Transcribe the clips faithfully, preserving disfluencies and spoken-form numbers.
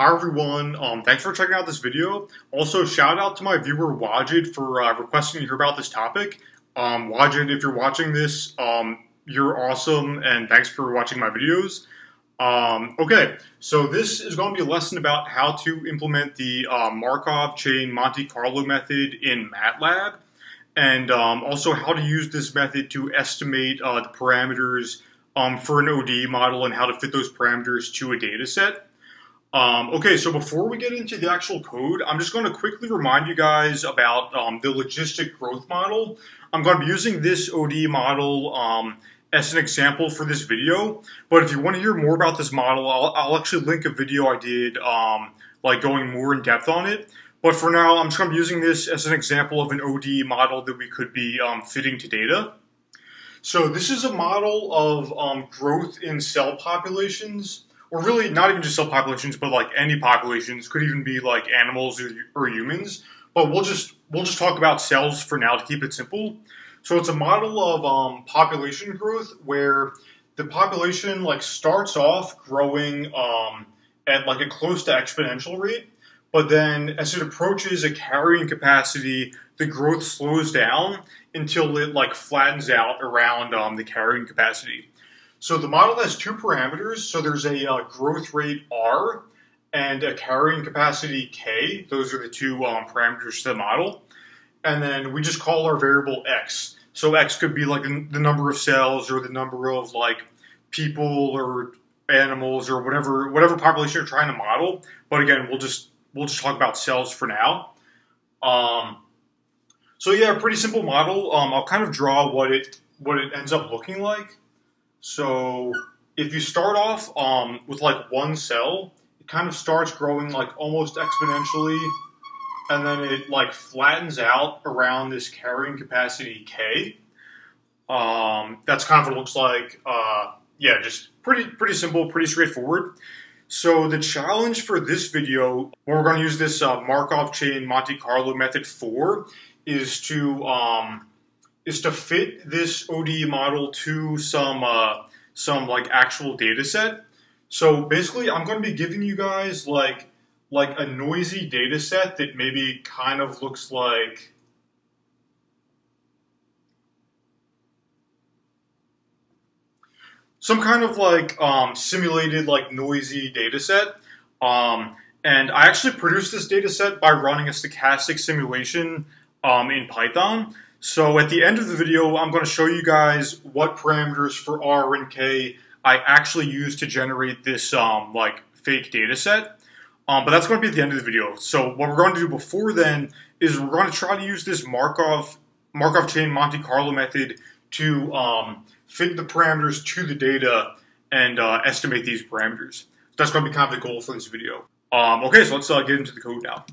Hi everyone, um, thanks for checking out this video. Also, shout out to my viewer Wajid for uh, requesting to hear about this topic. Um, Wajid, if you're watching this, um, you're awesome, and thanks for watching my videos. Um, okay, so this is going to be a lesson about how to implement the uh, Markov Chain Monte Carlo method in MATLAB, and um, also how to use this method to estimate uh, the parameters um, for an O D E model and how to fit those parameters to a data set. Um, okay, so before we get into the actual code, I'm just going to quickly remind you guys about um, the logistic growth model. I'm going to be using this O D E model um, as an example for this video, but if you want to hear more about this model, I'll, I'll actually link a video I did um, like going more in depth on it. But for now, I'm just going to be using this as an example of an O D E model that we could be um, fitting to data. So this is a model of um, growth in cell populations. Or really, not even just cell populations, but like any populations, could even be like animals or, or humans. But we'll just we'll just talk about cells for now to keep it simple. So it's a model of um, population growth where the population like starts off growing um, at like a close to exponential rate, but then as it approaches a carrying capacity, the growth slows down until it like flattens out around um, the carrying capacity. So the model has two parameters. So there's a uh, growth rate R and a carrying capacity K. Those are the two um, parameters to the model. And then we just call our variable X. So X could be like the number of cells or the number of like people or animals or whatever whatever population you're trying to model. But again, we'll just we'll just talk about cells for now. Um, so yeah, pretty simple model. Um, I'll kind of draw what it what it ends up looking like. So if you start off um, with like one cell, it kind of starts growing like almost exponentially, and then it like flattens out around this carrying capacity K. Um, that's kind of what it looks like. Uh, yeah, just pretty pretty simple, pretty straightforward. So the challenge for this video, what we're going to use this uh, Markov Chain Monte Carlo method for, is to um, is to fit this O D E model to some uh, some like actual data set. So basically, I'm going to be giving you guys like like a noisy data set that maybe kind of looks like some kind of like um, simulated like noisy data set. Um, and I actually produced this data set by running a stochastic simulation um, in Python. So at the end of the video, I'm going to show you guys what parameters for R and K I actually used to generate this um, like fake data set. Um, but that's going to be at the end of the video. So what we're going to do before then is we're going to try to use this Markov Markov Chain Monte Carlo method to um, fit the parameters to the data and uh, estimate these parameters. So that's going to be kind of the goal for this video. Um, okay, so let's uh, get into the code now.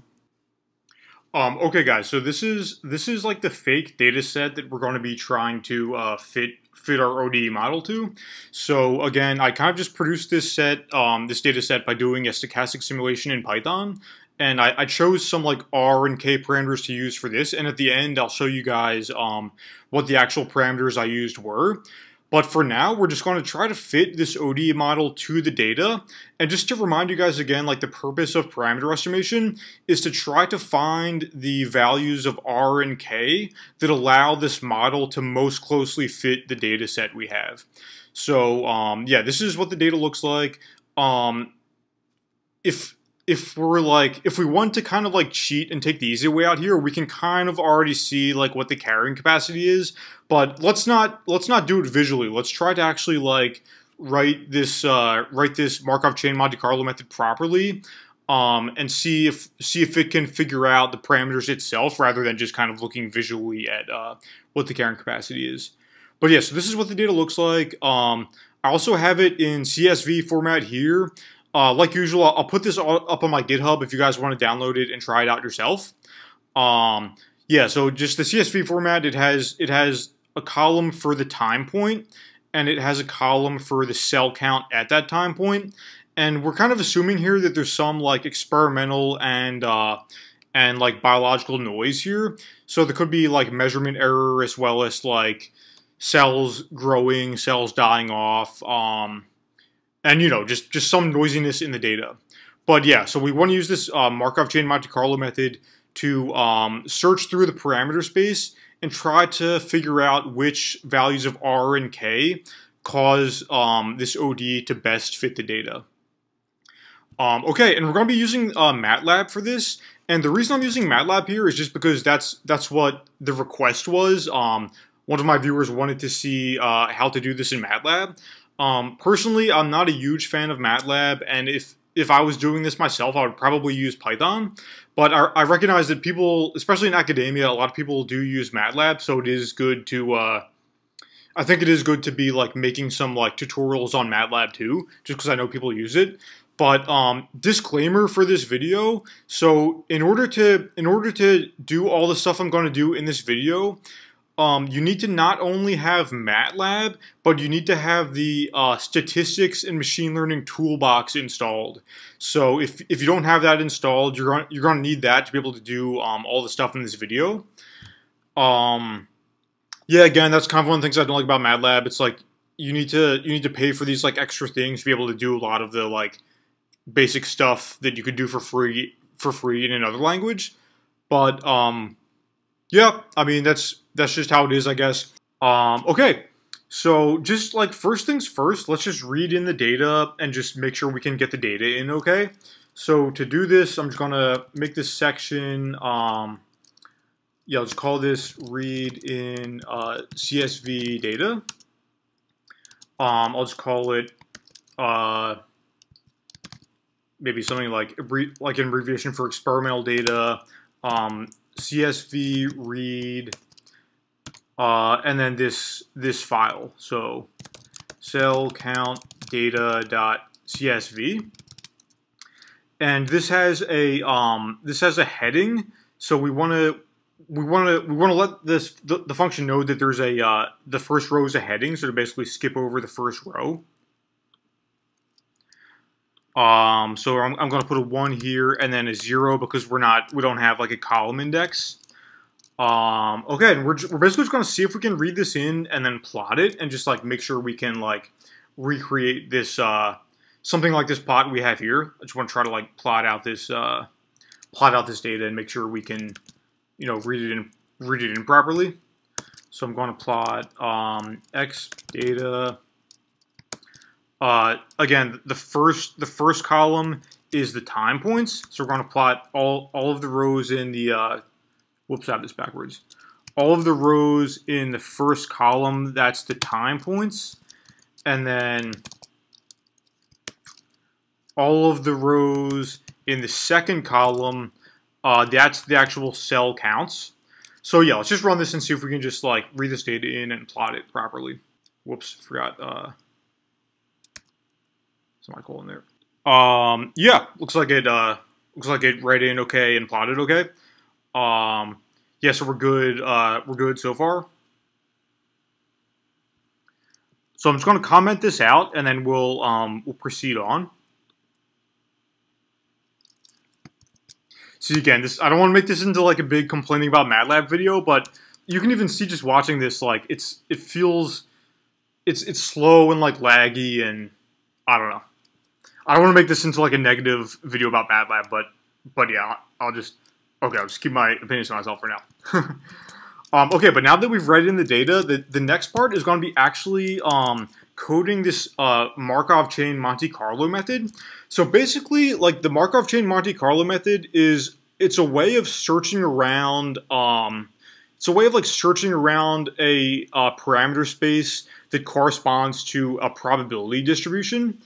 Um, okay, guys. So this is this is like the fake data set that we're going to be trying to uh, fit fit our O D E model to. So again, I kind of just produced this set, um, this data set by doing a stochastic simulation in Python, and I, I chose some like R and K parameters to use for this. And at the end, I'll show you guys um, what the actual parameters I used were. But for now, we're just going to try to fit this O D E model to the data. And just to remind you guys again, like the purpose of parameter estimation is to try to find the values of R and K that allow this model to most closely fit the data set we have. So um, yeah, this is what the data looks like. Um, if if we're like, if we want to kind of like cheat and take the easy way out here, we can kind of already see like what the carrying capacity is, but let's not, let's not do it visually. Let's try to actually like write this, uh, write this Markov Chain Monte Carlo method properly, um, and see if, see if it can figure out the parameters itself rather than just kind of looking visually at, uh, what the carrying capacity is. But yeah, so this is what the data looks like. Um, I also have it in C S V format here. Uh, like usual, I'll put this all up on my GitHub if you guys want to download it and try it out yourself. Um, yeah, so just the C S V format, it has it has a column for the time point, and it has a column for the cell count at that time point. And we're kind of assuming here that there's some like experimental and uh, and like biological noise here. So there could be like measurement error as well as like cells growing, cells dying off. Um, And, you know, just, just some noisiness in the data. But yeah, so we want to use this uh, Markov Chain Monte Carlo method to um, search through the parameter space and try to figure out which values of R and K cause um, this O D E to best fit the data. Um, okay, and we're going to be using uh, MATLAB for this. And the reason I'm using MATLAB here is just because that's that's what the request was. Um, one of my viewers wanted to see uh, how to do this in MATLAB. Um, personally, I'm not a huge fan of MATLAB, and if If I was doing this myself, I would probably use Python, but I, I recognize that people, especially in academia, a lot of people do use MATLAB, so it is good to, uh, I think it is good to be like making some like tutorials on MATLAB too, just because I know people use it. But um, disclaimer for this video, so in order to, in order to do all the stuff I'm going to do in this video, Um, you need to not only have MATLAB, but you need to have the uh, statistics and machine learning toolbox installed. So if, if you don't have that installed, you're gonna, you're gonna need that to be able to do um, all the stuff in this video. Um, yeah, again, that's kind of one of the things I don't like about MATLAB. It's like you need to you need to pay for these like extra things to be able to do a lot of the like basic stuff that you could do for free for free in another language. But um, yeah, I mean that's. That's just how it is, I guess. Um, okay, so just like first things first, let's just read in the data and just make sure we can get the data in, okay? So to do this, I'm just gonna make this section, um, yeah, let's call this read in uh, C S V data. Um, I'll just call it uh, maybe something like, like an abbreviation for experimental data, um, C S V read, Uh, and then this this file, so cell count data.csv, and this has a um, this has a heading, so we want to we want to we want to let this the, the function know that there's a uh, the first row is a heading, so to basically skip over the first row. Um, so I'm I'm going to put a one here and then a zero because we're not we don't have like a column index. Um, okay, and we're, we're basically just going to see if we can read this in and then plot it and just like make sure we can like recreate this, uh, something like this plot we have here. I just want to try to like plot out this, uh, plot out this data and make sure we can, you know, read it in, read it in properly. So I'm going to plot, um, X data. Uh, again, the first, the first column is the time points. So we're going to plot all, all of the rows in the, uh, whoops, I have this backwards. All of the rows in the first column, that's the time points. And then all of the rows in the second column, uh, that's the actual cell counts. So yeah, let's just run this and see if we can just like read this data in and plot it properly. Whoops, forgot uh, semicolon there. Um, yeah, looks like it uh, looks like it read in okay and plotted okay. Um, yeah, so we're good, uh, we're good so far. So I'm just going to comment this out and then we'll, um, we'll proceed on. See, again, this, I don't want to make this into like a big complaining about MATLAB video, but you can even see just watching this, like it's, it feels, it's, it's slow and like laggy and I don't know. I don't want to make this into like a negative video about MATLAB, but, but yeah, I'll just... Okay, I'll just keep my opinions to myself for now. um, okay, but now that we've read in the data, the, the next part is going to be actually um, coding this uh, Markov Chain Monte Carlo method. So basically, like the Markov Chain Monte Carlo method is, it's a way of searching around, um, it's a way of like searching around a uh, parameter space that corresponds to a probability distribution.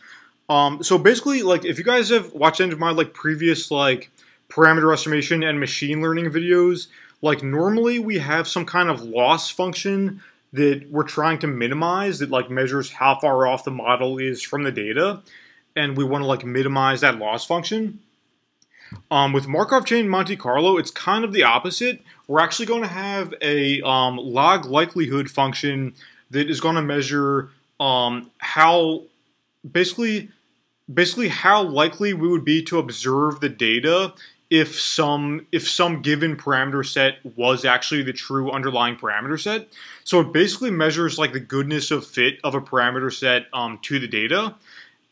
Um, so basically, like if you guys have watched any of my like previous like parameter estimation and machine learning videos, like normally we have some kind of loss function that we're trying to minimize that like measures how far off the model is from the data, and we want to like minimize that loss function. Um, with Markov Chain Monte Carlo, it's kind of the opposite. We're actually going to have a um, log likelihood function that is going to measure um, how basically basically how likely we would be to observe the data if some if some given parameter set was actually the true underlying parameter set. So it basically measures like the goodness of fit of a parameter set um, to the data.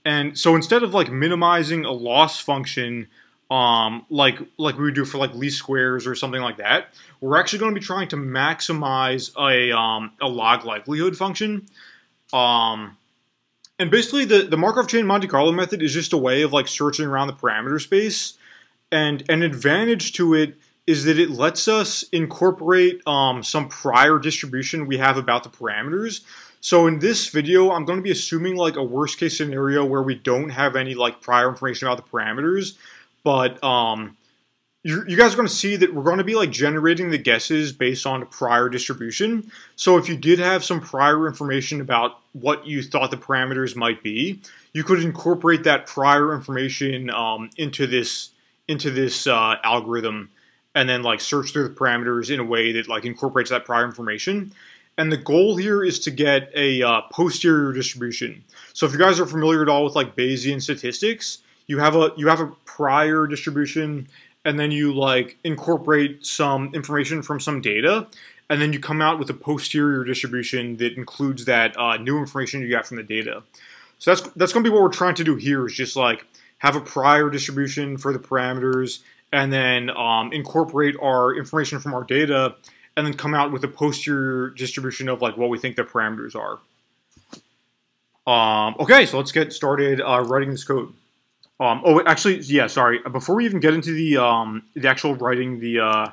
And so instead of like minimizing a loss function um, like like we would do for like least squares or something like that, we're actually going to be trying to maximize a, um, a log likelihood function. Um, and basically the, the Markov Chain Monte Carlo method is just a way of like searching around the parameter space. And an advantage to it is that it lets us incorporate um, some prior distribution we have about the parameters. So in this video, I'm going to be assuming like a worst case scenario where we don't have any like prior information about the parameters. But um, you, you guys are going to see that we're going to be like generating the guesses based on a prior distribution. So if you did have some prior information about what you thought the parameters might be, you could incorporate that prior information um, into this into this uh, algorithm, and then like search through the parameters in a way that like incorporates that prior information. And the goal here is to get a uh, posterior distribution. So if you guys are familiar at all with like Bayesian statistics, you have a you have a prior distribution, and then you like incorporate some information from some data, and then you come out with a posterior distribution that includes that uh, new information you got from the data. So that's that's going to be what we're trying to do here, is just like have a prior distribution for the parameters, and then um, incorporate our information from our data, and then come out with a posterior distribution of like what we think the parameters are. Um, okay, so let's get started uh, writing this code. Um, oh, actually, yeah, sorry. Before we even get into the um, the actual writing the uh,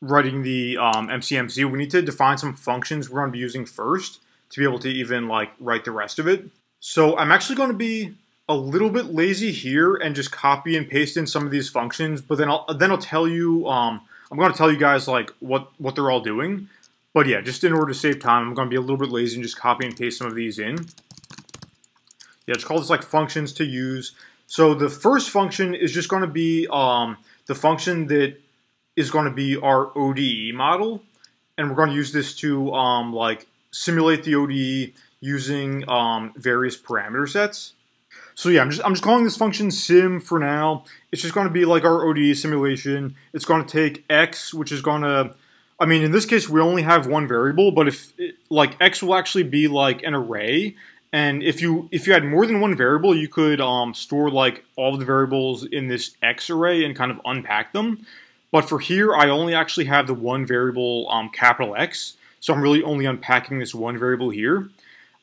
writing the um, M C M C, we need to define some functions we're going to be using first to be able to even like write the rest of it. So I'm actually going to be a little bit lazy here and just copy and paste in some of these functions, but then I'll then I'll tell you um, I'm going to tell you guys like what what they're all doing. But yeah, just in order to save time, I'm going to be a little bit lazy and just copy and paste some of these in. Yeah, just call this like functions to use. So the first function is just going to be um, the function that is going to be our O D E model, and we're going to use this to um, like simulate the O D E using um, various parameter sets. So yeah, I'm just, I'm just calling this function sim for now. It's just going to be like our O D E simulation. It's going to take x, which is going to, I mean, in this case, we only have one variable, but if, it, like, x will actually be like an array. And if you if you had more than one variable, you could um, store like all of the variables in this x array and kind of unpack them. But for here, I only actually have the one variable um, capital X. So I'm really only unpacking this one variable here.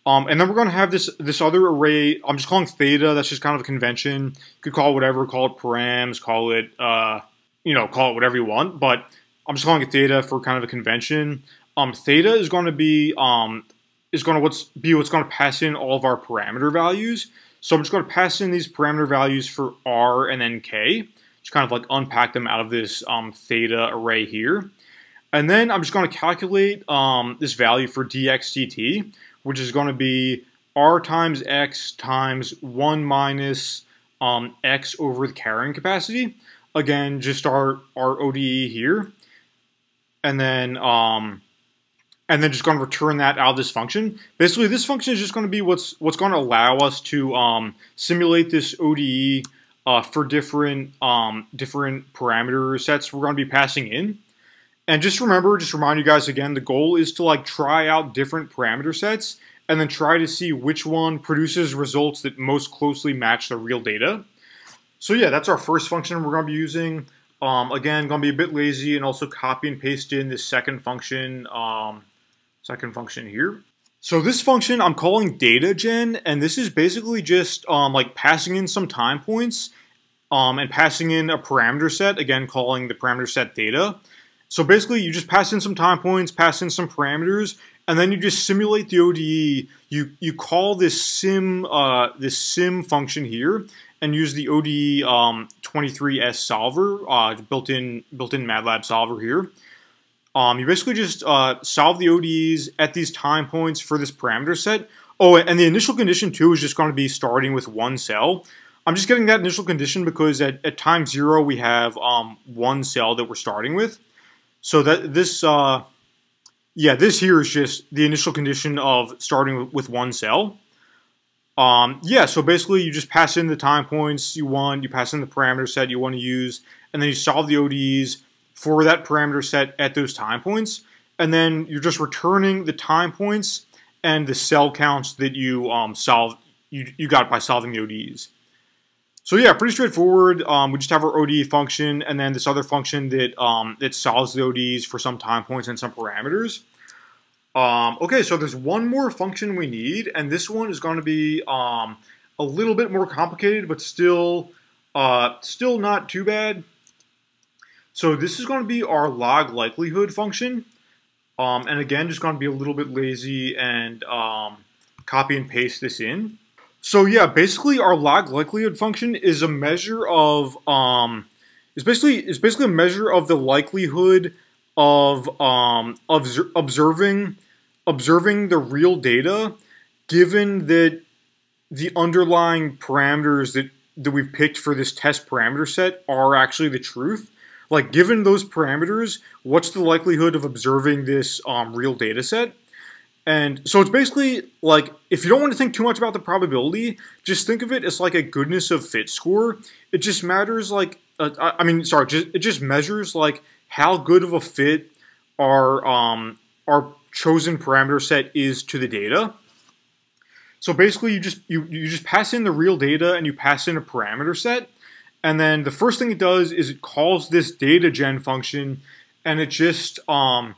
Um, and then we're going to have this this other array. I'm just calling theta. That's just kind of a convention. You could call it whatever. Call it params. Call it, uh, you know, call it whatever you want. But I'm just calling it theta for kind of a convention. Um, theta is going to be um, is going to what's be what's going to pass in all of our parameter values. So I'm just going to pass in these parameter values for r and then k. Just kind of like unpack them out of this um, theta array here. And then I'm just going to calculate um, this value for dx dt, which is going to be r times x times one minus um, x over the carrying capacity. Again, just our, our O D E here. And then um, and then just going to return that out of this function. Basically, this function is just going to be what's, what's going to allow us to um, simulate this O D E uh, for different, um, different parameter sets we're going to be passing in. And just remember, just remind you guys again, the goal is to like try out different parameter sets and then try to see which one produces results that most closely match the real data. So yeah, that's our first function we're going to be using. Um, again, going to be a bit lazy and also copy and paste in this second function, um, second function here. So this function I'm calling data gen, and this is basically just um, like passing in some time points um, and passing in a parameter set, again, calling the parameter set data. So basically, you just pass in some time points, pass in some parameters, and then you just simulate the O D E. You you call this sim uh, this sim function here, and use the O D E um, twenty-three S solver, uh, built-in built-in MATLAB solver here. Um, you basically just uh, solve the O D Es at these time points for this parameter set. Oh, and the initial condition too is just going to be starting with one cell. I'm just getting that initial condition because at, at time zero we have um, one cell that we're starting with. So that this, uh, yeah, this here is just the initial condition of starting with one cell. Um, yeah, so basically you just pass in the time points you want, you pass in the parameter set you want to use, and then you solve the O D Es for that parameter set at those time points. And then you're just returning the time points and the cell counts that you um, solve you, you got it by solving the O D Es. So yeah, pretty straightforward. Um, we just have our O D E function and then this other function that um, that solves the O D Es for some time points and some parameters. Um, okay, so there's one more function we need, and this one is going to be um, a little bit more complicated, but still, uh, still not too bad. So this is going to be our log likelihood function, um, and again, just going to be a little bit lazy and um, copy and paste this in. So yeah, basically our log likelihood function is a measure of um, it's basically it's basically a measure of the likelihood of um, of observing observing the real data, given that the underlying parameters that that we've picked for this test parameter set are actually the truth. Like, given those parameters, what's the likelihood of observing this um, real data set? And so it's basically like, if you don't want to think too much about the probability, just think of it as like a goodness of fit score. It just matters like, uh, I mean, sorry, just, it just measures like how good of a fit our, um, our chosen parameter set is to the data. So basically you just, you, you just pass in the real data and you pass in a parameter set. And then the first thing it does is it calls this data gen function, and it just, um,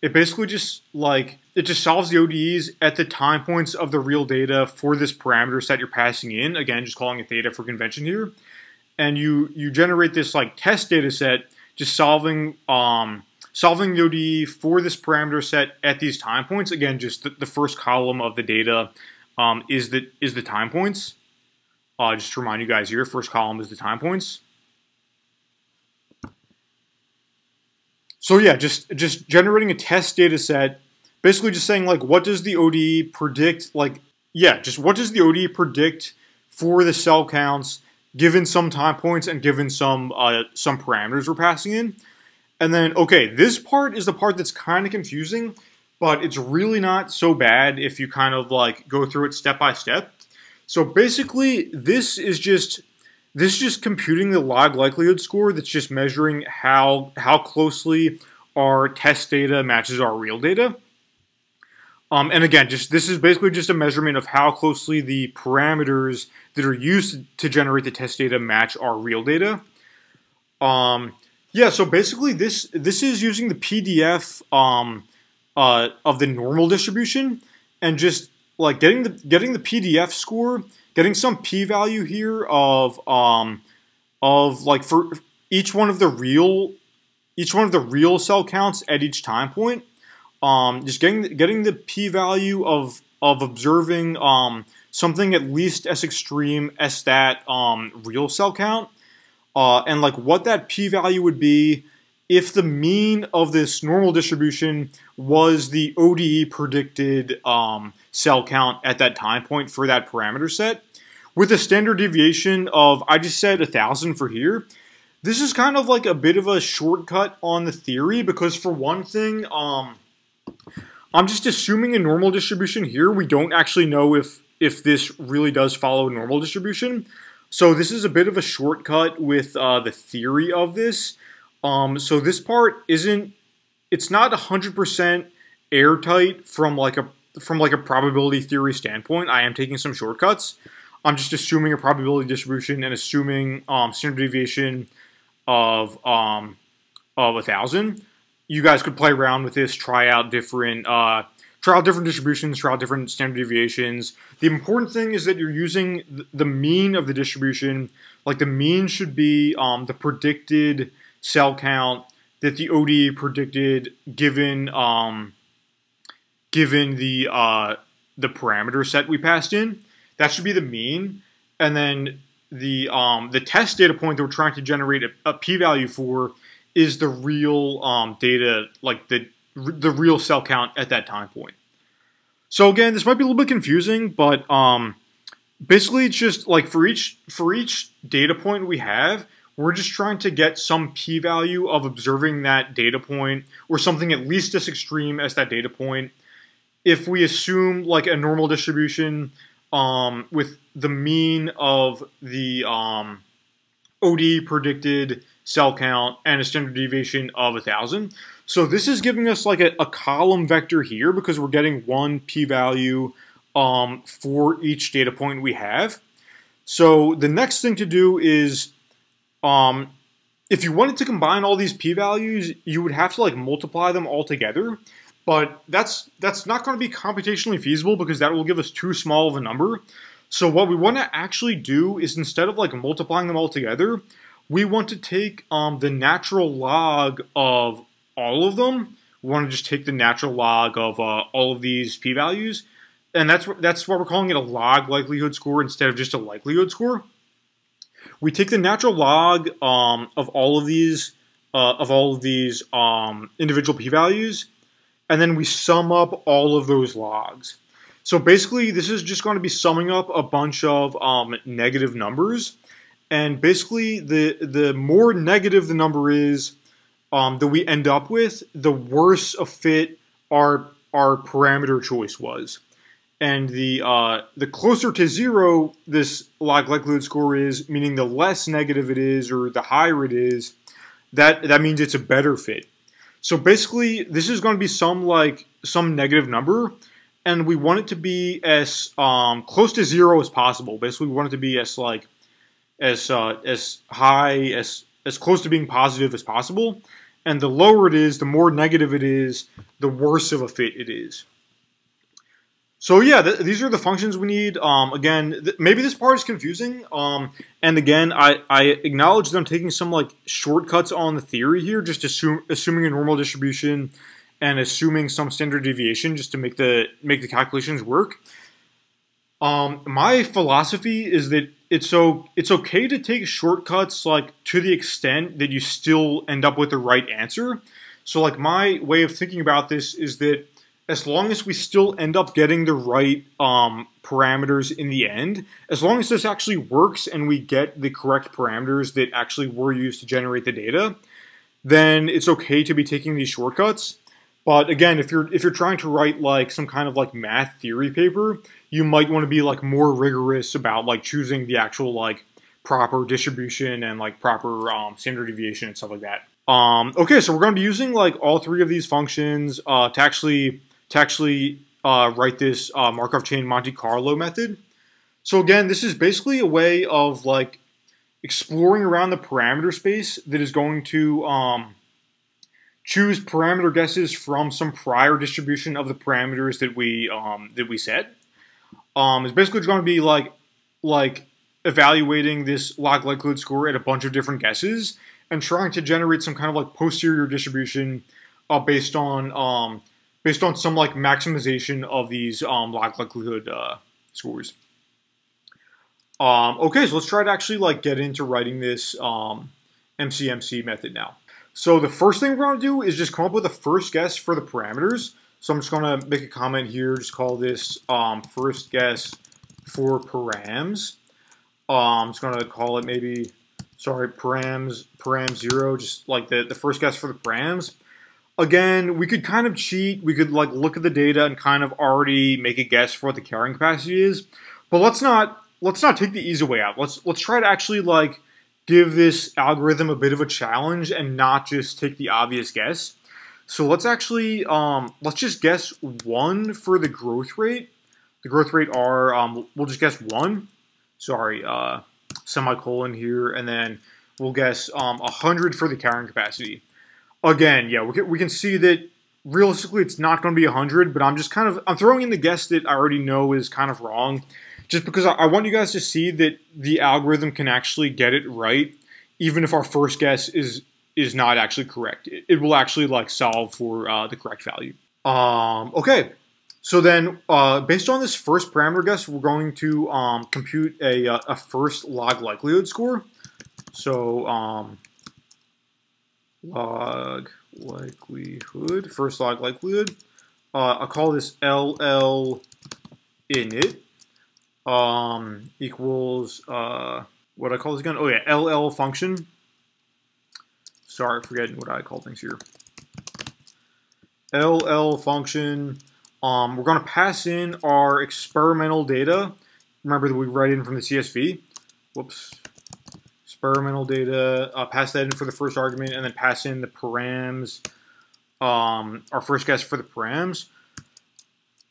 it basically just like, it just solves the O D Es at the time points of the real data for this parameter set you're passing in. Again, just calling it theta for convention here. And you you generate this like test data set, just solving um, solving the O D E for this parameter set at these time points. Again, just the, the first column of the data um, is the is the time points. Uh, just to remind you guys here, first column is the time points. So yeah, just just generating a test data set. Basically just saying like, what does the O D E predict, like, yeah, just what does the O D E predict for the cell counts given some time points and given some uh, some parameters we're passing in. And then, okay, this part is the part that's kind of confusing, but it's really not so bad if you kind of like go through it step by step. So basically this is just, this is just computing the log likelihood score that's just measuring how, how closely our test data matches our real data. Um, and again, just this is basically just a measurement of how closely the parameters that are used to generate the test data match our real data. Um, yeah, so basically this this is using the P D F um, uh, of the normal distribution, and just like getting the getting the P D F score, getting some p-value here of um, of like for each one of the real each one of the real cell counts at each time point. Um, just getting getting the p-value of of observing um, something at least as extreme as that um, real cell count, uh, and like what that p-value would be if the mean of this normal distribution was the O D E predicted um, cell count at that time point for that parameter set, with a standard deviation of, I just said a thousand for here. This is kind of like a bit of a shortcut on the theory because, for one thing, Um, I'm just assuming a normal distribution here. We don't actually know if, if this really does follow a normal distribution. So this is a bit of a shortcut with uh, the theory of this. Um, so this part isn't, it's not one hundred percent airtight from like a from like a probability theory standpoint. I am taking some shortcuts. I'm just assuming a probability distribution and assuming um, standard deviation of, um, of one thousand. You guys could play around with this, try out different, uh, try out different distributions, try out different standard deviations. The important thing is that you're using the mean of the distribution. Like, the mean should be um, the predicted cell count that the O D E predicted given um, given the uh, the parameter set we passed in. That should be the mean, and then the um, the test data point that we're trying to generate a, a p-value for is the real um, data, like the the real cell count at that time point. So again, this might be a little bit confusing, but um, basically it's just like for each for each data point we have, we're just trying to get some p-value of observing that data point, or something at least as extreme as that data point. If we assume like a normal distribution um, with the mean of the um, O D E predicted cell count and a standard deviation of a thousand. So this is giving us like a, a column vector here because we're getting one p-value um, for each data point we have. So the next thing to do is, um, if you wanted to combine all these p-values, you would have to like multiply them all together. But that's that's not going to be computationally feasible because that will give us too small of a number. So what we want to actually do is, instead of like multiplying them all together, we want to take um, the natural log of all of them. We want to just take the natural log of uh, all of these p-values. And that's, that's why we're calling it a log likelihood score instead of just a likelihood score. We take the natural log um, of all of these uh, of all of these um, individual p-values, and then we sum up all of those logs. So basically, this is just going to be summing up a bunch of um, negative numbers. And basically, the the more negative the number is um, that we end up with, the worse a fit our our parameter choice was. And the uh, the closer to zero this log likelihood score is, meaning the less negative it is or the higher it is, that that means it's a better fit. So basically, this is going to be some like some negative number, and we want it to be as um, close to zero as possible. Basically, we want it to be as like as uh, as high as as close to being positive as possible. And the lower it is, the more negative it is, the worse of a fit it is. So yeah, th these are the functions we need. Um, again, th maybe this part is confusing. Um, and again, I, I acknowledge that I'm taking some like shortcuts on the theory here, just assume, assuming a normal distribution and assuming some standard deviation just to make the make the calculations work. Um, my philosophy is that it's so it's okay to take shortcuts like to the extent that you still end up with the right answer. So like my way of thinking about this is that, as long as we still end up getting the right um, parameters in the end, as long as this actually works and we get the correct parameters that actually were used to generate the data, then it's okay to be taking these shortcuts. But again, if you're if you're trying to write like some kind of like math theory paper, you might want to be like more rigorous about like choosing the actual like proper distribution and like proper um, standard deviation and stuff like that. Um, okay, so we're going to be using like all three of these functions uh, to actually. to actually uh, write this uh, Markov chain Monte Carlo method. So again, this is basically a way of like exploring around the parameter space that is going to um, choose parameter guesses from some prior distribution of the parameters that we um, that we set. Um, it's basically going to be like like evaluating this log likelihood score at a bunch of different guesses and trying to generate some kind of like posterior distribution uh, based on um, based on some like maximization of these um, log likelihood uh, scores. Um, okay, so let's try to actually like get into writing this um, M C M C method now. So the first thing we're gonna do is just come up with a first guess for the parameters. So I'm just gonna make a comment here, just call this um, first guess for params. Um, I'm just gonna call it maybe, sorry, params, param zero, just like the, the first guess for the params. Again, we could kind of cheat. We could like look at the data and kind of already make a guess for what the carrying capacity is. But let's not let's not take the easy way out. Let's let's try to actually like give this algorithm a bit of a challenge and not just take the obvious guess. So let's actually um, let's just guess one for the growth rate. The growth rate are um, we'll just guess one. Sorry, uh, semicolon here, and then we'll guess um, one hundred for the carrying capacity. Again, yeah, we can, we can see that realistically it's not going to be one hundred, but I'm just kind of I'm throwing in the guess that I already know is kind of wrong, just because I, I want you guys to see that the algorithm can actually get it right, even if our first guess is is not actually correct. It, it will actually like solve for uh, the correct value. Um, okay, so then uh, based on this first parameter guess, we're going to um, compute a a first log likelihood score. So. Um, Log likelihood, first log likelihood. Uh, I'll call this L L init um, equals uh, what I call this again. Oh yeah, L L function. Sorry, I'm forgetting what I call things here. L L function. Um, we're going to pass in our experimental data. Remember that we write in from the C S V. Whoops. Experimental data, uh, pass that in for the first argument, and then pass in the params, um, our first guess for the params.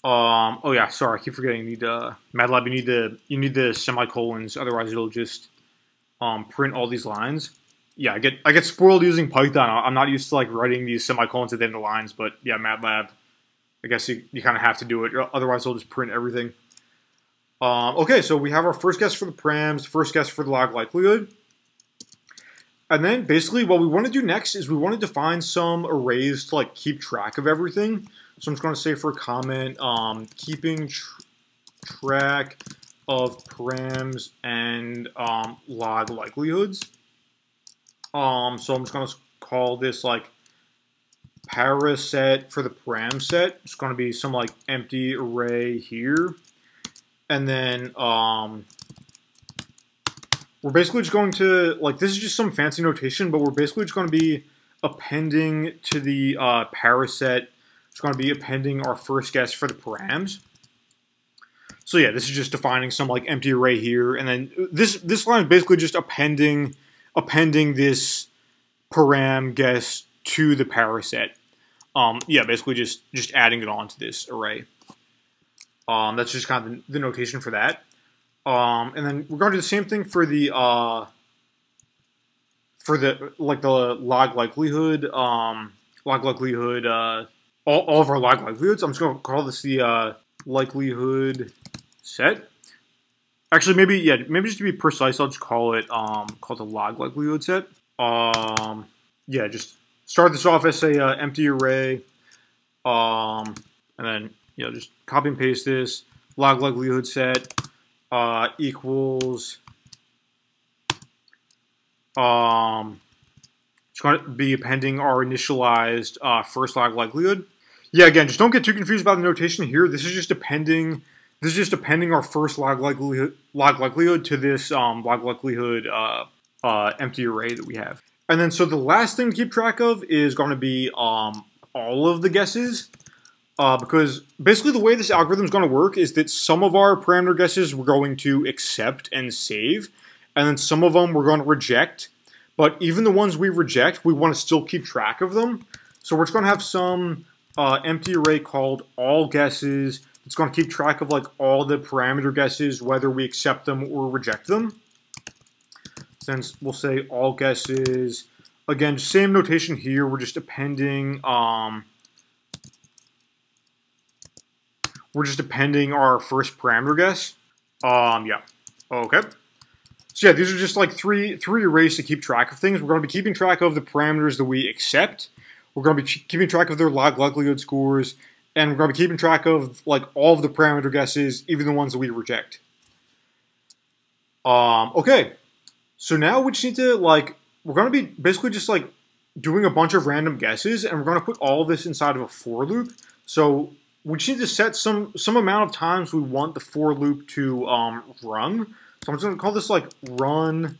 Um, oh yeah, sorry, I keep forgetting. You need uh, MATLAB. You need the you need the semicolons, otherwise it'll just um, print all these lines. Yeah, I get I get spoiled using Python. I'm not used to like writing these semicolons at the end of the lines, but yeah, MATLAB, I guess you, you kind of have to do it. Otherwise, it'll just print everything. Um, okay, so we have our first guess for the params, first guess for the log likelihood. And then basically what we want to do next is we want to define some arrays to like keep track of everything. So I'm just going to say for a comment, um, keeping tr track of params and um, log likelihoods. Um, so I'm just going to call this like para set for the param set. It's going to be some like empty array here. And then um, we're basically just going to, like, this is just some fancy notation, but we're basically just going to be appending to the uh, para set. It's going to be appending our first guess for the params. So yeah, this is just defining some like empty array here, and then this this line is basically just appending appending this param guess to the para set. Um, yeah, basically just just adding it onto this array. Um, that's just kind of the, the notation for that. Um, and then we're going to do the same thing for the uh, for the like the log likelihood um, log likelihood uh, all, all of our log likelihoods. I'm just going to call this the uh, likelihood set. Actually, maybe yeah, maybe just to be precise, I'll just call it um, call it the log likelihood set. Um, yeah, just start this off as a uh, empty array, um, and then. You know, just copy and paste this log likelihood set uh, equals. Um, it's going to be appending our initialized uh, first log likelihood. Yeah, again, just don't get too confused about the notation here. This is just appending. This is just appending our first log likelihood log likelihood to this um, log likelihood uh, uh, empty array that we have. And then, so the last thing to keep track of is going to be um, all of the guesses. Uh, because basically the way this algorithm is going to work is that some of our parameter guesses we're going to accept and save, and then some of them we're going to reject. But even the ones we reject, we want to still keep track of them. So we're just going to have some uh, empty array called all guesses. It's going to keep track of like all the parameter guesses, whether we accept them or reject them. Since we'll say all guesses. Again, same notation here. We're just appending... Um, We're just appending our first parameter guess. Um, yeah. Okay. So yeah, these are just like three three arrays to keep track of things. We're going to be keeping track of the parameters that we accept. We're going to be keeping track of their log likelihood scores, and we're going to be keeping track of like all of the parameter guesses, even the ones that we reject. Um, okay. So now we just need to like we're going to be basically just like doing a bunch of random guesses, and we're going to put all this inside of a for loop. So we just need to set some some amount of times we want the for loop to um, run. So I'm just going to call this like run,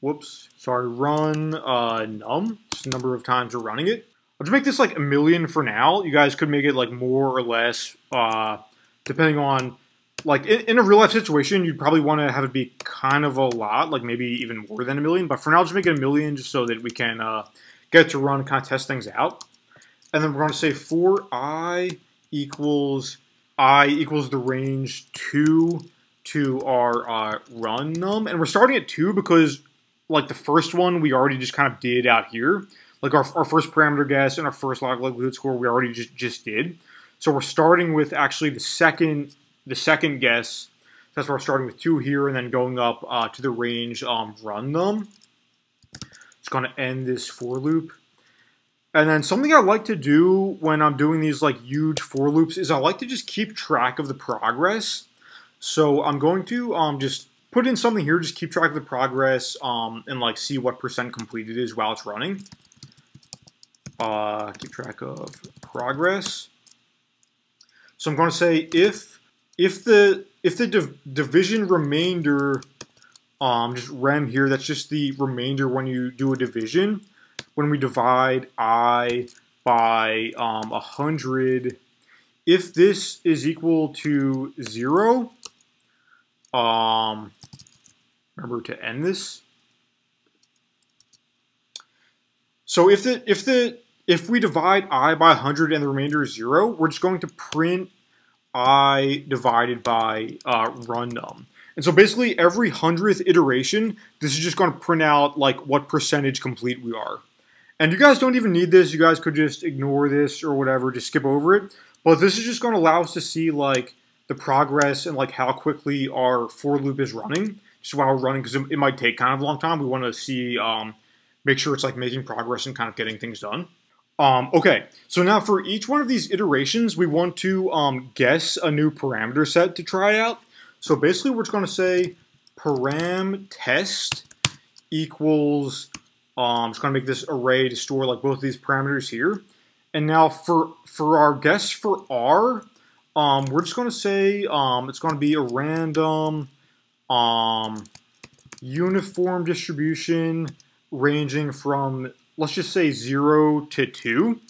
whoops, sorry, run uh, num. Just the number of times we're running it. I'll just make this like a million for now. You guys could make it like more or less, uh, depending on, like in, in a real life situation, you'd probably want to have it be kind of a lot, like maybe even more than a million. But for now, I'll just make it a million just so that we can uh, get to run, kind of test things out. And then we're going to say for I... equals I equals the range two to our uh, run num, and we're starting at two because like the first one we already just kind of did out here, like our, our first parameter guess and our first log likelihood score we already just just did. So we're starting with actually the second the second guess. That's where we're starting with two here, and then going up uh, to the range um, run num. It's going to end this for loop. And then something I like to do when I'm doing these like huge for loops is I like to just keep track of the progress. So I'm going to um, just put in something here, just keep track of the progress um, and like see what percent complete it is while it's running. Uh, keep track of progress. So I'm going to say if if the if the div division remainder, um, just rem here. That's just the remainder when you do a division. When we divide I by um, one hundred, if this is equal to zero, um, remember to end this. So if the if the if we divide I by one hundred and the remainder is zero, we're just going to print I divided by uh, run num. And so basically every hundredth iteration, this is just going to print out like what percentage complete we are. And you guys don't even need this. You guys could just ignore this or whatever, just skip over it. But this is just going to allow us to see like the progress and like how quickly our for loop is running. Just while we're running, because it might take kind of a long time. We want to see, um, make sure it's like making progress and kind of getting things done. Um, okay, so now for each one of these iterations, we want to um, guess a new parameter set to try out. So basically we're just going to say param test equals, um, just going to make this array to store like both of these parameters here. And now for, for our guess for R, um, we're just going to say um, it's going to be a random um, uniform distribution ranging from, let's just say zero to two.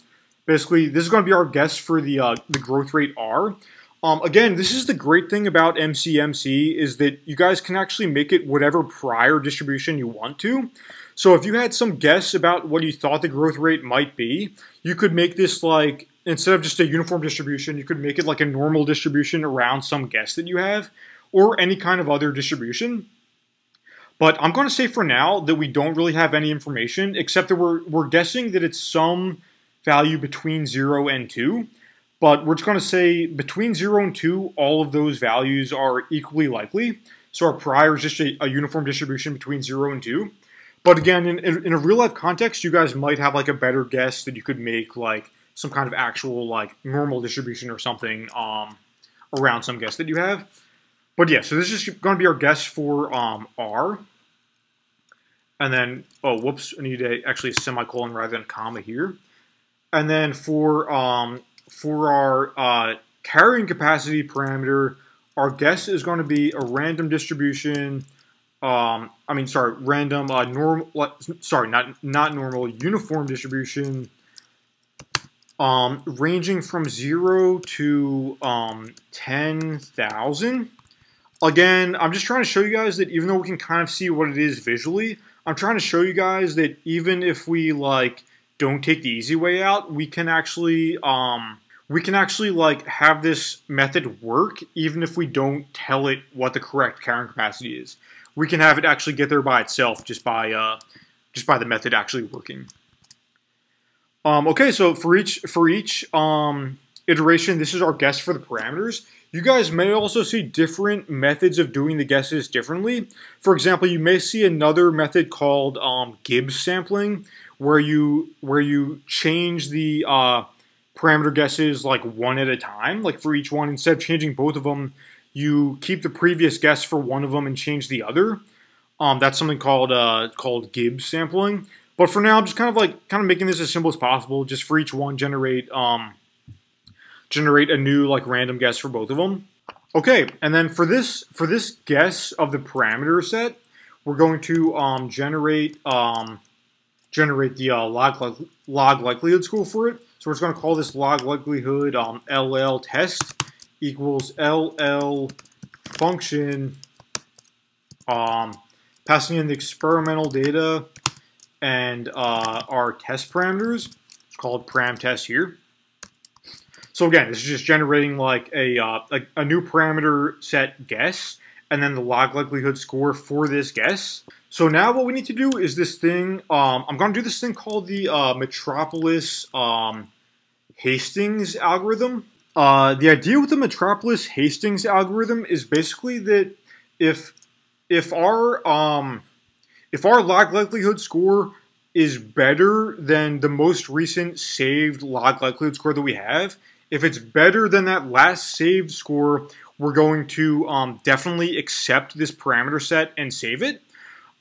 Basically, this is going to be our guess for the, uh, the growth rate R. Um, again, this is the great thing about M C M C is that you guys can actually make it whatever prior distribution you want to. So if you had some guess about what you thought the growth rate might be, you could make this like, instead of just a uniform distribution, you could make it like a normal distribution around some guess that you have or any kind of other distribution. But I'm going to say for now that we don't really have any information except that we're, we're guessing that it's some value between zero and two. But we're just going to say between zero and two, all of those values are equally likely. So our prior is just a, a uniform distribution between zero and two. But again, in, in a real-life context, you guys might have like a better guess that you could make like some kind of actual like normal distribution or something um, around some guess that you have. But yeah, so this is going to be our guess for um, R. And then, oh, whoops, I need a, actually a semicolon rather than a comma here. And then for... Um, For our uh, carrying capacity parameter, our guess is going to be a random distribution. Um, I mean, sorry, random uh, normal. Sorry, not not normal. Uniform distribution, um, ranging from zero to um, ten thousand. Again, I'm just trying to show you guys that even though we can kind of see what it is visually, I'm trying to show you guys that even if we like. Don't take the easy way out, we can actually um, we can actually like have this method work even if we don't tell it what the correct carrying capacity is. We can have it actually get there by itself just by uh, just by the method actually working. Um, okay, so for each for each um, iteration, this is our guess for the parameters. You guys may also see different methods of doing the guesses differently. For example, you may see another method called um, Gibbs sampling, where you where you change the uh, parameter guesses like one at a time. Like for each one, instead of changing both of them, you keep the previous guess for one of them and change the other. Um, that's something called uh, called Gibbs sampling. But for now, I'm just kind of like kind of making this as simple as possible. Just for each one, generate. Um, generate a new like random guess for both of them. Okay, and then for this for this guess of the parameter set, we're going to um, generate um, generate the uh, log like, log likelihood score for it. So we're just going to call this log likelihood um, L L test equals L L function um, passing in the experimental data and uh, our test parameters. It's called param test here. So again, this is just generating like a, uh, a, a new parameter set guess and then the log likelihood score for this guess. So now what we need to do is this thing, um, I'm going to do this thing called the uh, Metropolis um, Hastings algorithm. Uh, the idea with the Metropolis Hastings algorithm is basically that if, if, our, um, if our log likelihood score is better than the most recent saved log likelihood score that we have, if it's better than that last saved score, we're going to um, definitely accept this parameter set and save it.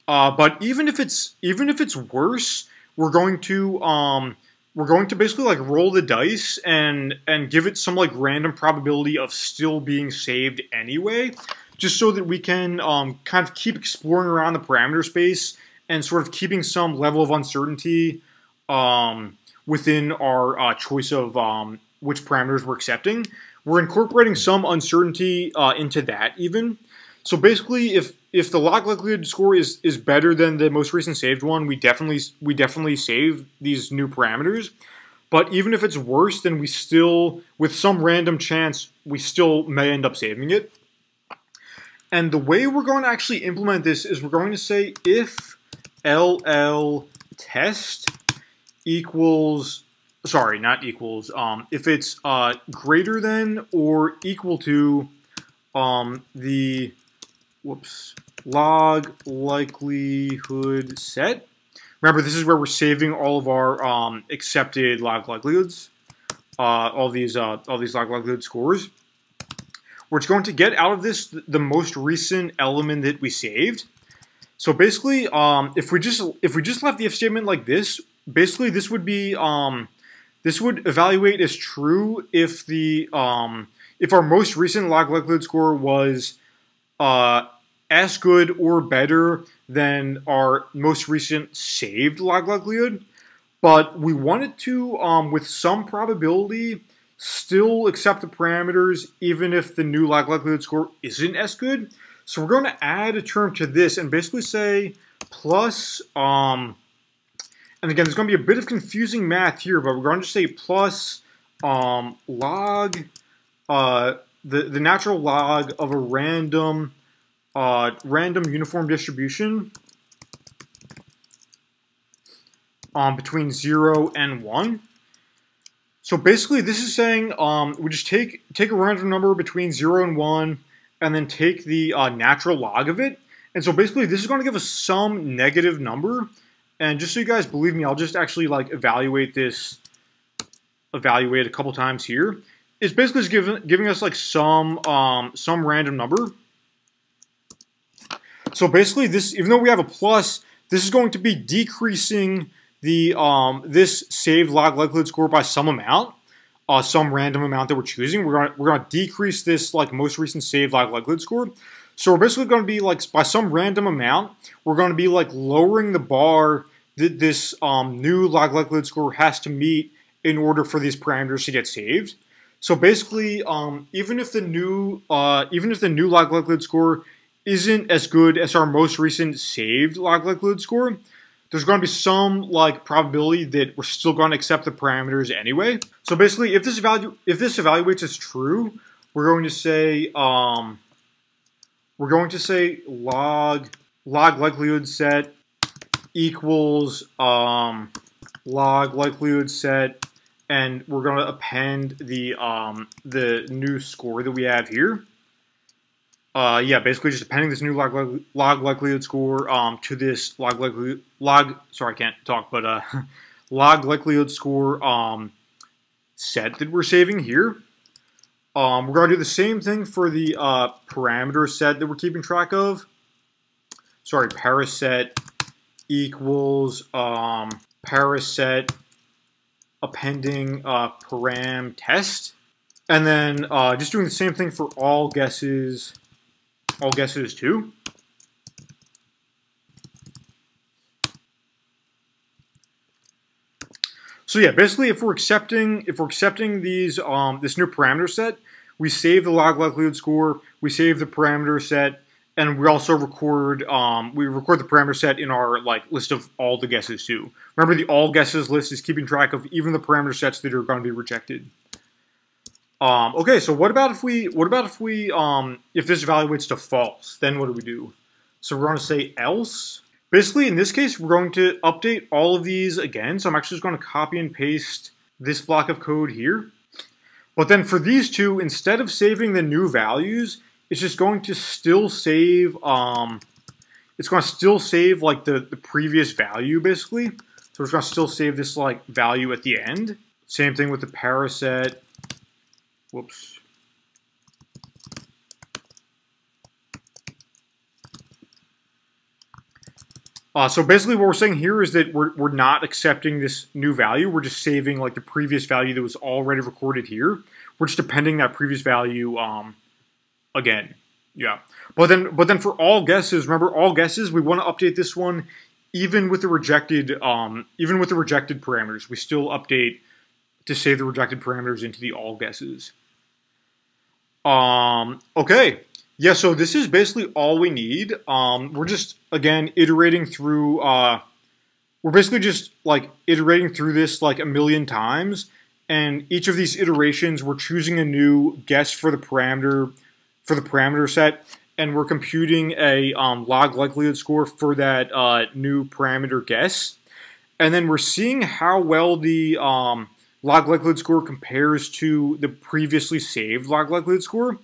Uh, but even if it's even if it's worse, we're going to um, we're going to basically like roll the dice and and give it some like random probability of still being saved anyway, just so that we can um, kind of keep exploring around the parameter space and sort of keeping some level of uncertainty um, within our uh, choice of um, which parameters we're accepting. We're incorporating some uncertainty uh, into that even. So basically, if if the log likelihood score is is better than the most recent saved one, we definitely we definitely save these new parameters. But even if it's worse, then we still, with some random chance, we still may end up saving it. And the way we're going to actually implement this is we're going to say if L L test equals, sorry, not equals, um, if it's uh, greater than or equal to um, the, whoops, log likelihood set. Remember, this is where we're saving all of our um, accepted log likelihoods, uh, all these uh, all these log likelihood scores. We're just going to get out of this the most recent element that we saved. So basically, um, if we just if we just left the if statement like this, basically this would be um, this would evaluate as true if the um, if our most recent log likelihood score was uh, as good or better than our most recent saved log likelihood, but we wanted to um, with some probability still accept the parameters even if the new log likelihood score isn't as good. So we're going to add a term to this and basically say plus, um, and again, there's going to be a bit of confusing math here, but we're going to say plus um, log, uh, the, the natural log of a random, uh, random uniform distribution um, between zero and one. So basically this is saying um, we just take, take a random number between zero and one, and then take the uh, natural log of it. And so basically this is going to give us some negative number. And just so you guys believe me, I'll just actually like evaluate this, evaluate a couple times here. It's basically just giving, giving us like some, um, some random number. So basically this, even though we have a plus, this is going to be decreasing the, um, this saved log likelihood score by some amount. Uh, some random amount that we're choosing, we're gonna we're gonna decrease this like most recent saved log likelihood score. So we're basically gonna be like by some random amount, we're gonna be like lowering the bar that this um, new log likelihood score has to meet in order for these parameters to get saved. So basically, um, even if the new uh, even if the new log likelihood score isn't as good as our most recent saved log likelihood score, there's going to be some like probability that we're still going to accept the parameters anyway. So basically, if this value, if this evaluates as true, we're going to say um, we're going to say log log likelihood set equals um, log likelihood set, and we're going to append the um, the new score that we have here. Uh, yeah, basically just appending this new log, log, log likelihood score um, to this log likelihood, log, sorry, I can't talk, but uh, log likelihood score um, set that we're saving here. Um, we're going to do the same thing for the uh, parameter set that we're keeping track of. Sorry, paraset equals um, paraset appending uh, param test. And then uh, just doing the same thing for all guesses. All guesses too. So yeah, basically, if we're accepting, if we're accepting these, um, this new parameter set, we save the log likelihood score, we save the parameter set, and we also record, um, we record the parameter set in our like list of all the guesses too. Remember, the all guesses list is keeping track of even the parameter sets that are going to be rejected. Um, okay, so what about if we, what about if we, um, if this evaluates to false, then what do we do? So we're going to say else. Basically, in this case, we're going to update all of these again. So I'm actually just going to copy and paste this block of code here. But then for these two, instead of saving the new values, it's just going to still save, um, it's going to still save like the, the previous value basically. So we're going to still save this like value at the end. Same thing with the paraset. Whoops. Uh, so basically what we're saying here is that we're, we're not accepting this new value. We're just saving like the previous value that was already recorded here. We're just appending that previous value um, again. Yeah. But then, but then for all guesses, remember all guesses, we want to update this one even with the rejected, um, even with the rejected parameters. We still update to save the rejected parameters into the all guesses. Um, okay, yeah, so this is basically all we need. Um, we're just, again, iterating through, uh, we're basically just, like, iterating through this, like, a million times, and each of these iterations we're choosing a new guess for the parameter for the parameter set, and we're computing a um, log likelihood score for that uh, new parameter guess. And then we're seeing how well the um, log likelihood score compares to the previously saved log likelihood score.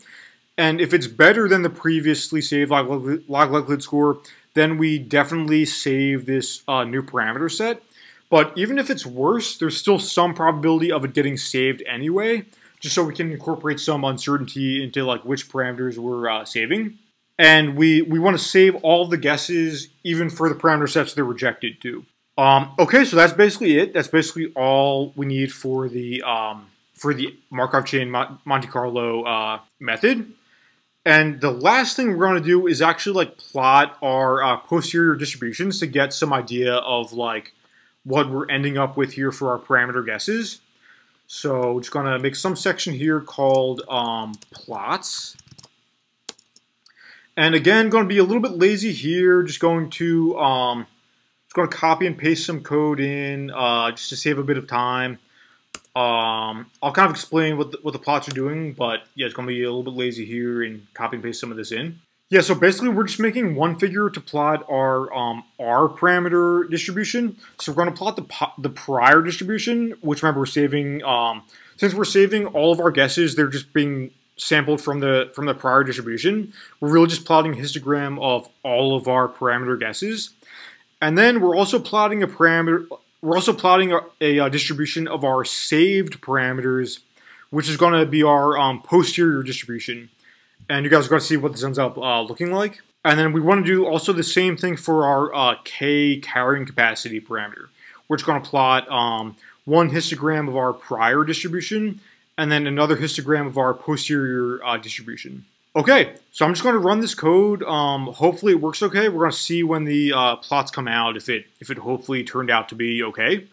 And if it's better than the previously saved log, log likelihood score, then we definitely save this uh, new parameter set. But even if it's worse, there's still some probability of it getting saved anyway, just so we can incorporate some uncertainty into like which parameters we're uh, saving. And we, we want to save all the guesses, even for the parameter sets they're rejected to. Um, okay, so that's basically it. That's basically all we need for the um, for the Markov chain Monte Carlo uh, method. And the last thing we're going to do is actually like plot our uh, posterior distributions to get some idea of like what we're ending up with here for our parameter guesses. So we're just going to make some section here called um, plots. And again, going to be a little bit lazy here. Just going to um, just going to copy and paste some code in uh, just to save a bit of time. Um, I'll kind of explain what the, what the plots are doing, but yeah, it's going to be a little bit lazy here and copy and paste some of this in. Yeah, so basically we're just making one figure to plot our um, R parameter distribution. So we're going to plot the the prior distribution, which remember we're saving. Um, since we're saving all of our guesses, they're just being sampled from the from the prior distribution. We're really just plotting a histogram of all of our parameter guesses, and then we're also plotting a parameter. We're also plotting a, a, a distribution of our saved parameters, which is going to be our um, posterior distribution. And you guys are going to see what this ends up uh, looking like. And then we want to do also the same thing for our uh, K carrying capacity parameter. We're just going to plot um, one histogram of our prior distribution and then another histogram of our posterior uh, distribution. Okay, so I'm just going to run this code. Um, hopefully it works okay. We're going to see when the uh, plots come out if it if it hopefully turned out to be okay.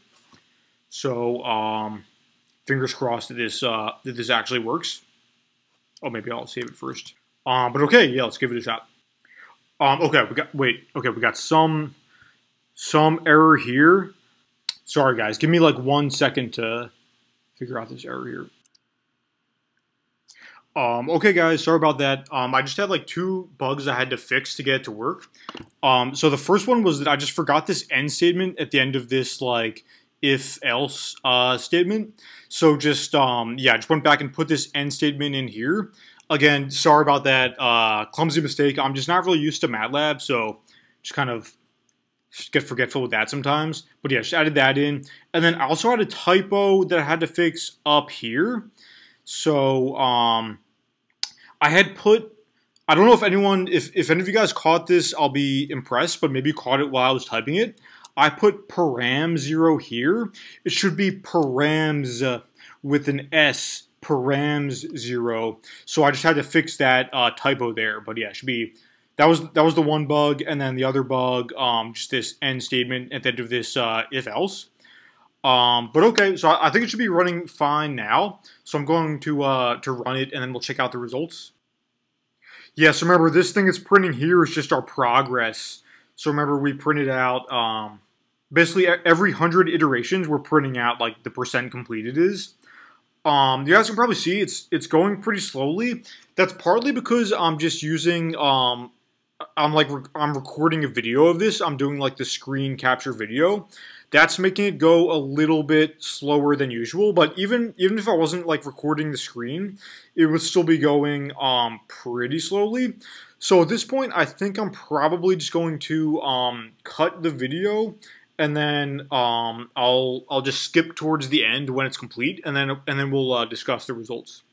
So um, fingers crossed that this uh, that this actually works. Oh, maybe I'll save it first. Um, but okay, yeah, let's give it a shot. Um, okay, we got wait. Okay, we got some some error here. Sorry, guys, give me like one second to figure out this error here. Um, okay, guys, sorry about that. Um, I just had like two bugs I had to fix to get it to work. Um, so the first one was that I just forgot this end statement at the end of this like if else uh, statement. So just, um, yeah, I just went back and put this end statement in here. Again, sorry about that uh, clumsy mistake. I'm just not really used to MATLAB, so just kind of get forgetful with that sometimes. But yeah, just added that in. And then I also had a typo that I had to fix up here. So, um... I had put, I don't know if anyone, if, if any of you guys caught this, I'll be impressed, but maybe you caught it while I was typing it. I put param zero here. It should be params with an S, params zero. So I just had to fix that uh, typo there, but yeah, it should be, that was, that was the one bug. And then the other bug, um, just this end statement at the end of this uh, if else. Um, but okay, so I think it should be running fine now. So I'm going to uh, to run it, and then we'll check out the results. Yeah, so remember, this thing that's printing here is just our progress. So remember, we printed out, um, basically every one hundred iterations, we're printing out like the percent completed is. Um, you guys can probably see it's it's going pretty slowly. That's partly because I'm just using, um, I'm like, re I'm recording a video of this. I'm doing like the screen capture video. That's making it go a little bit slower than usual, but even even if I wasn't like recording the screen, it would still be going um, pretty slowly. So at this point, I think I'm probably just going to um, cut the video, and then um, I'll I'll just skip towards the end when it's complete, and then and then we'll uh, discuss the results.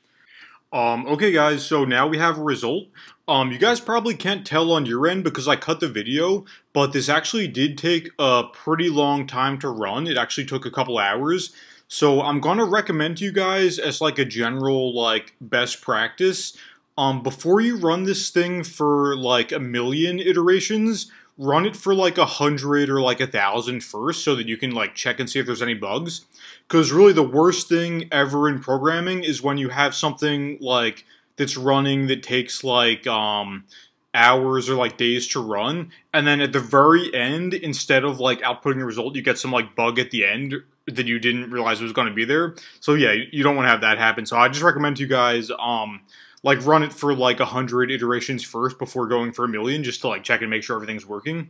Um, okay, guys, so now we have a result. Um, you guys probably can't tell on your end because I cut the video, but this actually did take a pretty long time to run. It actually took a couple hours. So I'm going to recommend to you guys as like a general like best practice, um, before you run this thing for like a million iterations, run it for like a hundred or like a thousand first so that you can like check and see if there's any bugs. Because really the worst thing ever in programming is when you have something like that's running that takes like um, hours or like days to run, and then at the very end, instead of like outputting a result, you get some like bug at the end that you didn't realize was going to be there. So yeah, you don't want to have that happen. So I just recommend to you guys um like run it for like a hundred iterations first before going for a million, just to like check and make sure everything's working.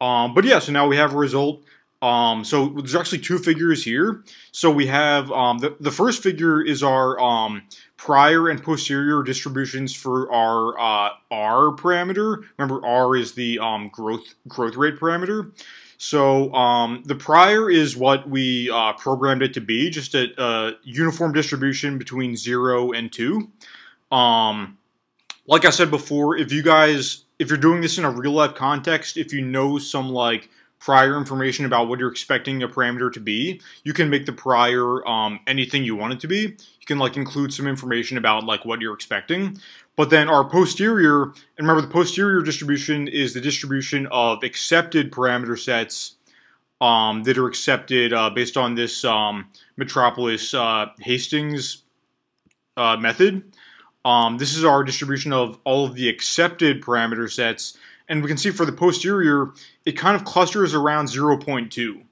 Um but yeah, so now we have a result. Um so there's actually two figures here. So we have um the, the first figure is our um prior and posterior distributions for our uh R parameter. Remember, R is the um growth growth rate parameter. So um the prior is what we uh programmed it to be, just a, a uniform distribution between zero and two. Um like I said before, if you guys if you're doing this in a real life context, if you know some like prior information about what you're expecting a parameter to be, you can make the prior um, anything you want it to be. You can like include some information about like what you're expecting. But then our posterior, and remember the posterior distribution is the distribution of accepted parameter sets um, that are accepted uh, based on this um, Metropolis-Hastings uh, uh, method. Um, this is our distribution of all of the accepted parameter sets. And we can see for the posterior, it kind of clusters around zero point two.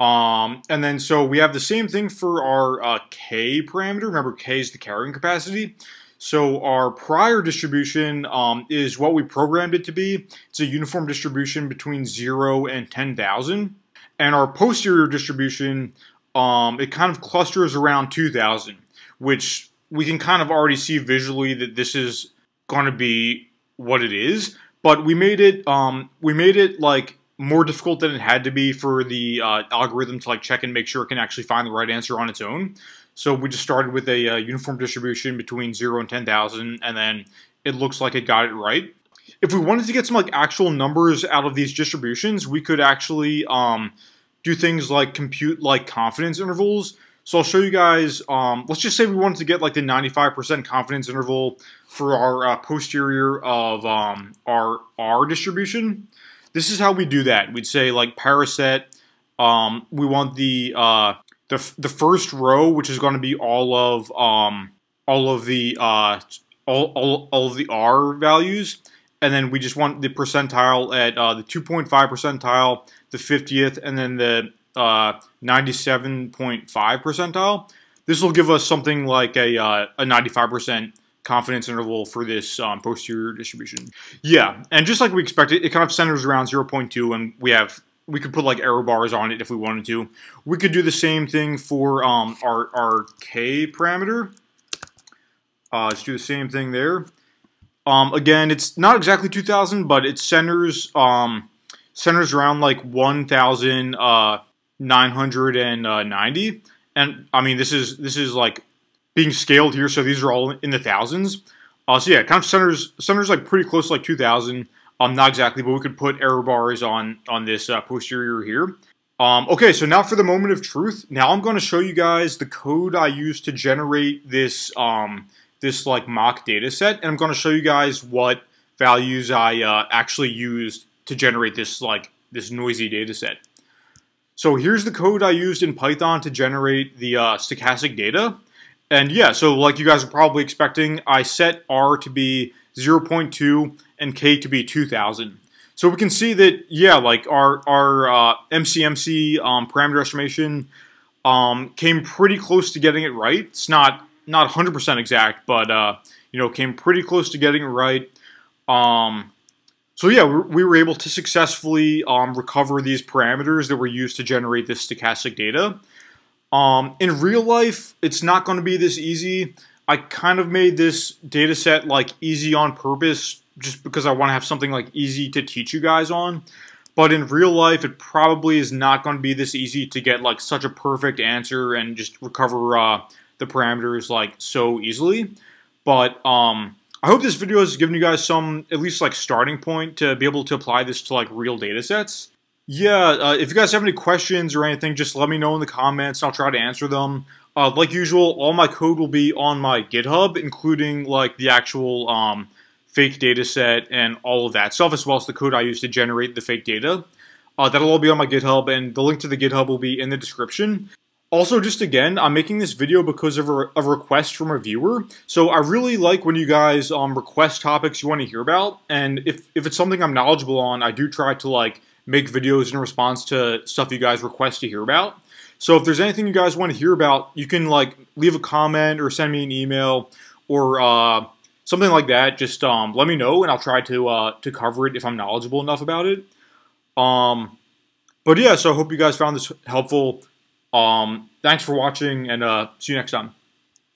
Um, and then so we have the same thing for our uh, K parameter. Remember, K is the carrying capacity. So our prior distribution um, is what we programmed it to be. It's a uniform distribution between zero and ten thousand. And our posterior distribution, um, it kind of clusters around two thousand, which we can kind of already see visually that this is going to be what it is. But we made it, um, we made it like more difficult than it had to be for the uh, algorithm to like check and make sure it can actually find the right answer on its own. So we just started with a uh, uniform distribution between zero and ten thousand, and then it looks like it got it right. If we wanted to get some like actual numbers out of these distributions, we could actually um, do things like compute like confidence intervals. So I'll show you guys, um, let's just say we wanted to get like the ninety-five percent confidence interval for our uh, posterior of um, our R distribution. This is how we do that. We'd say like paraset, um, we want the, uh, the the first row, which is going to be all of um, all of the uh, all, all, all of the R values, and then we just want the percentile at uh, the two point five percentile, the fiftieth, and then the Uh, ninety-seven point five percentile. This will give us something like a uh, a ninety-five percent confidence interval for this um, posterior distribution. Yeah, and just like we expected, it kind of centers around zero point two, and we have we could put like error bars on it if we wanted to. We could do the same thing for um, our our K parameter. Uh, let's do the same thing there. Um, again, it's not exactly two thousand, but it centers um, centers around like one thousand. Uh, nine hundred ninety, and I mean this is this is like being scaled here, so these are all in the thousands. Uh, so yeah, it kind of centers centers like pretty close to like two thousand. Um, not exactly, but we could put error bars on on this uh, posterior here. Um, okay, so now for the moment of truth. Now I'm going to show you guys the code I used to generate this um this like mock data set, and I'm going to show you guys what values I uh, actually used to generate this like this noisy data set. So here's the code I used in Python to generate the uh, stochastic data. And yeah, so like you guys are probably expecting, I set R to be zero point two and K to be two thousand. So we can see that, yeah, like our, our uh, M C M C um, parameter estimation um, came pretty close to getting it right. It's not not one hundred percent exact, but uh, you know, came pretty close to getting it right. Um, So yeah, we were able to successfully um, recover these parameters that were used to generate this stochastic data. Um, in real life, it's not going to be this easy. I kind of made this data set like easy on purpose, just because I want to have something like easy to teach you guys on. But in real life, it probably is not going to be this easy to get like such a perfect answer and just recover uh, the parameters like so easily. But um, I hope this video has given you guys some, at least like starting point to be able to apply this to like real data sets. Yeah, uh, if you guys have any questions or anything, just let me know in the comments and I'll try to answer them. Uh, like usual, all my code will be on my GitHub, including like the actual um, fake data set and all of that stuff, as well as the code I used to generate the fake data. Uh, that'll all be on my GitHub, and the link to the GitHub will be in the description. Also, just again, I'm making this video because of a, a request from a viewer. So I really like when you guys um, request topics you want to hear about, and if, if it's something I'm knowledgeable on, I do try to like make videos in response to stuff you guys request to hear about. So if there's anything you guys want to hear about, you can like leave a comment or send me an email or uh, something like that. Just um, let me know, and I'll try to uh, to cover it if I'm knowledgeable enough about it. Um, but yeah, so I hope you guys found this helpful. Um, thanks for watching, and uh, see you next time.